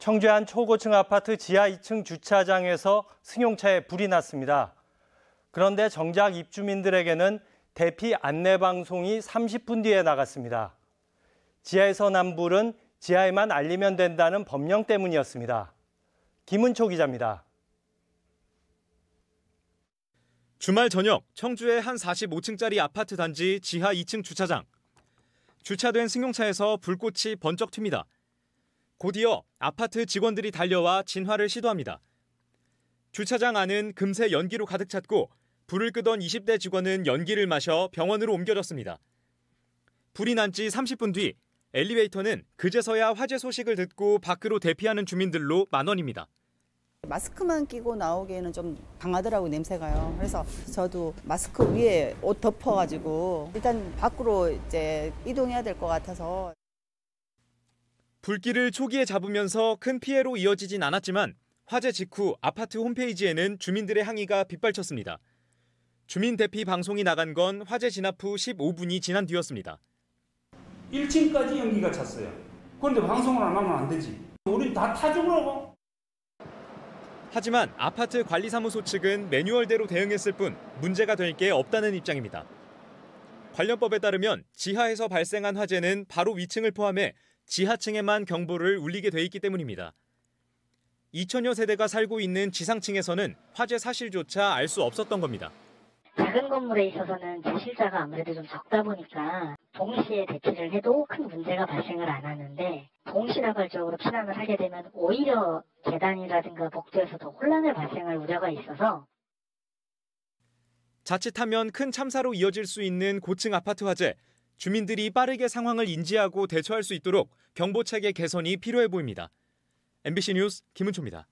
청주의 한 초고층 아파트 지하 2층 주차장에서 승용차에 불이 났습니다. 그런데 정작 입주민들에게는 대피 안내방송이 30분 뒤에 나갔습니다. 지하에서 난 불은 지하에만 알리면 된다는 법령 때문이었습니다. 김은초 기자입니다. 주말 저녁 청주의 한 45층짜리 아파트 단지 지하 2층 주차장. 주차된 승용차에서 불꽃이 번쩍 튑니다. 곧이어 아파트 직원들이 달려와 진화를 시도합니다. 주차장 안은 금세 연기로 가득 찼고 불을 끄던 20대 직원은 연기를 마셔 병원으로 옮겨졌습니다. 불이 난 지 30분 뒤 엘리베이터는 그제서야 화재 소식을 듣고 밖으로 대피하는 주민들로 만원입니다. 마스크만 끼고 나오기에는 좀 강하더라고요, 냄새가요. 그래서 저도 마스크 위에 옷 덮어가지고 일단 밖으로 이제 이동해야 될 것 같아서. 불길을 초기에 잡으면서 큰 피해로 이어지진 않았지만 화재 직후 아파트 홈페이지에는 주민들의 항의가 빗발쳤습니다. 주민 대피 방송이 나간 건 화재 진압 후 15분이 지난 뒤였습니다. 1층까지 연기가 찼어요. 그런데 방송을 안 하면 안 되지. 우린 다 타죽으라고. 하지만 아파트 관리사무소 측은 매뉴얼대로 대응했을 뿐 문제가 될 게 없다는 입장입니다. 관련법에 따르면 지하에서 발생한 화재는 바로 위층을 포함해 지하층에만 경보를 울리게 돼 있기 때문입니다. 2천여 세대가 살고 있는 지상층에서는 화재 사실조차 알 수 없었던 겁니다. 작은 건물에 있어서는 주실자가 아무래도 좀 적다 보니까 동시에 대피를 해도 큰 문제가 발생을 안 하는데 동시다발적으로 피난을 하게 되면 오히려 계단이라든가 복도에서 더 혼란을 발생할 우려가 있어서. 자칫하면 큰 참사로 이어질 수 있는 고층 아파트 화재. 주민들이 빠르게 상황을 인지하고 대처할 수 있도록 경보체계 개선이 필요해 보입니다. MBC 뉴스 김은초입니다.